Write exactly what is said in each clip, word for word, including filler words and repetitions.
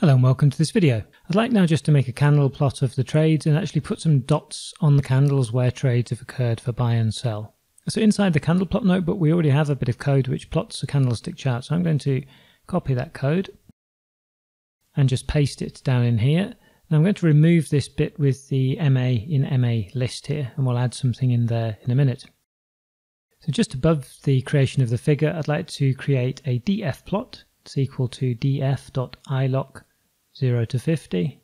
Hello and welcome to this video. I'd like now just to make a candle plot of the trades and actually put some dots on the candles where trades have occurred for buy and sell. So inside the candle plot notebook we already have a bit of code which plots a candlestick chart, so I'm going to copy that code and just paste it down in here. Now I'm going to remove this bit with the M A in M A list here, and we'll add something in there in a minute. So just above the creation of the figure I'd like to create a D F plot. It's equal to df.iloc zero to fifty,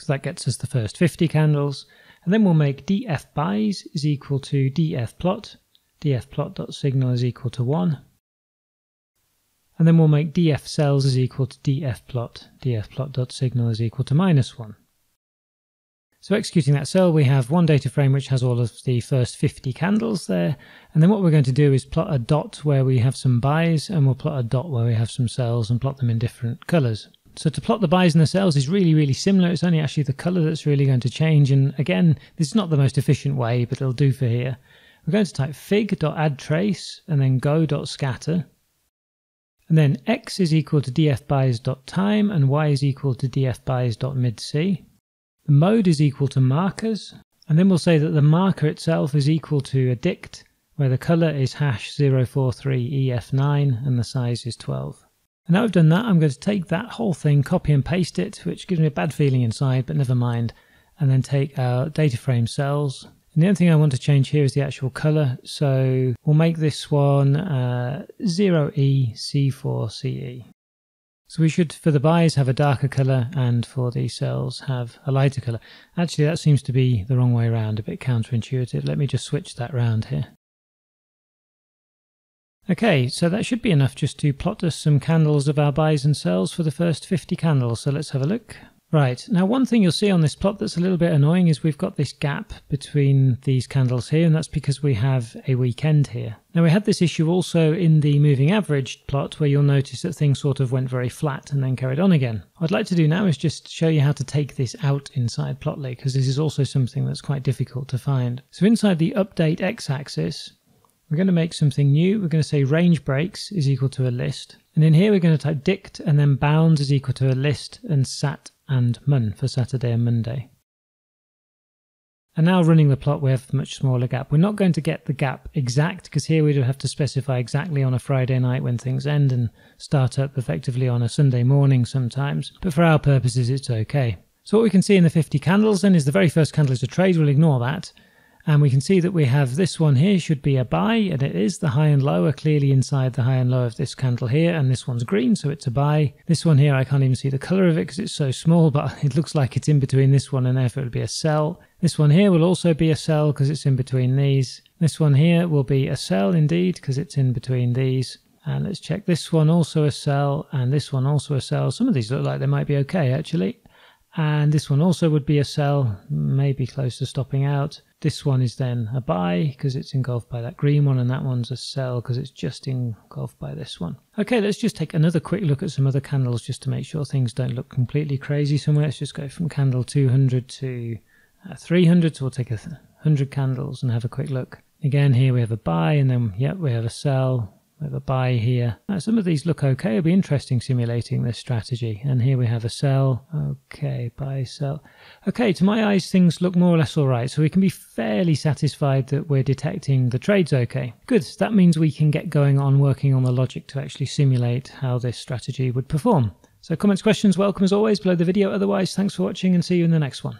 so that gets us the first fifty candles, and then we'll make df buys is equal to df plot, df plot.signal is equal to one, and then we'll make df sells is equal to df plot, df plot.signal is equal to minus one. So executing that cell we have one data frame which has all of the first fifty candles there, and then what we're going to do is plot a dot where we have some buys and we'll plot a dot where we have some sells and plot them in different colours. So to plot the buys and the sells is really, really similar. It's only actually the colour that's really going to change. And again, this is not the most efficient way, but it'll do for here. We're going to type fig.addTrace and then go.scatter. And then x is equal to dfbuys.time and y is equal to dfbuys.midc. The mode is equal to markers. And then we'll say that the marker itself is equal to a dict, where the colour is hash zero four three E F nine and the size is twelve. And now I've done that, I'm going to take that whole thing, copy and paste it, which gives me a bad feeling inside, but never mind, and then take our data frame cells. And the only thing I want to change here is the actual colour, so we'll make this one uh, zero E C four C E. So we should, for the buys, have a darker colour, and for the cells have a lighter colour. Actually, that seems to be the wrong way around, a bit counterintuitive. Let me just switch that round here. Okay, so that should be enough just to plot us some candles of our buys and sells for the first fifty candles, so let's have a look. Right, now one thing you'll see on this plot that's a little bit annoying is we've got this gap between these candles here, and that's because we have a weekend here. Now we had this issue also in the moving average plot where you'll notice that things sort of went very flat and then carried on again. What I'd like to do now is just show you how to take this out inside Plotly, because this is also something that's quite difficult to find. So inside the update x-axis, we're going to make something new. We're going to say range breaks is equal to a list. And in here we're going to type dict and then bounds is equal to a list and sat and mun for Saturday and Monday. And now running the plot we have a much smaller gap. We're not going to get the gap exact because here we'd have to specify exactly on a Friday night when things end and start up effectively on a Sunday morning sometimes. But for our purposes it's okay. So what we can see in the fifty candles then is the very first candle is a trade. We'll ignore that. And we can see that we have this one here should be a buy, and it is. The high and low are clearly inside the high and low of this candle here, and this one's green, so it's a buy. This one here, I can't even see the colour of it because it's so small, but it looks like it's in between this one, and therefore it'll be a sell. This one here will also be a sell because it's in between these. This one here will be a sell indeed because it's in between these. And let's check this one, also a sell, and this one also a sell. Some of these look like they might be okay, actually. And this one also would be a sell, maybe close to stopping out. This one is then a buy because it's engulfed by that green one, and that one's a sell because it's just engulfed by this one. Okay, let's just take another quick look at some other candles just to make sure things don't look completely crazy somewhere. Let's just go from candle two hundred to uh, three hundred, so we'll take a hundred candles and have a quick look. Again, here we have a buy, and then, yep, we have a sell. We have a buy here. Now some of these look okay. It'll be interesting simulating this strategy. And here we have a sell. Okay, buy, sell. Okay, to my eyes things look more or less alright, so we can be fairly satisfied that we're detecting the trades okay. Good, that means we can get going on working on the logic to actually simulate how this strategy would perform. So comments, questions, welcome as always below the video. Otherwise, thanks for watching and see you in the next one.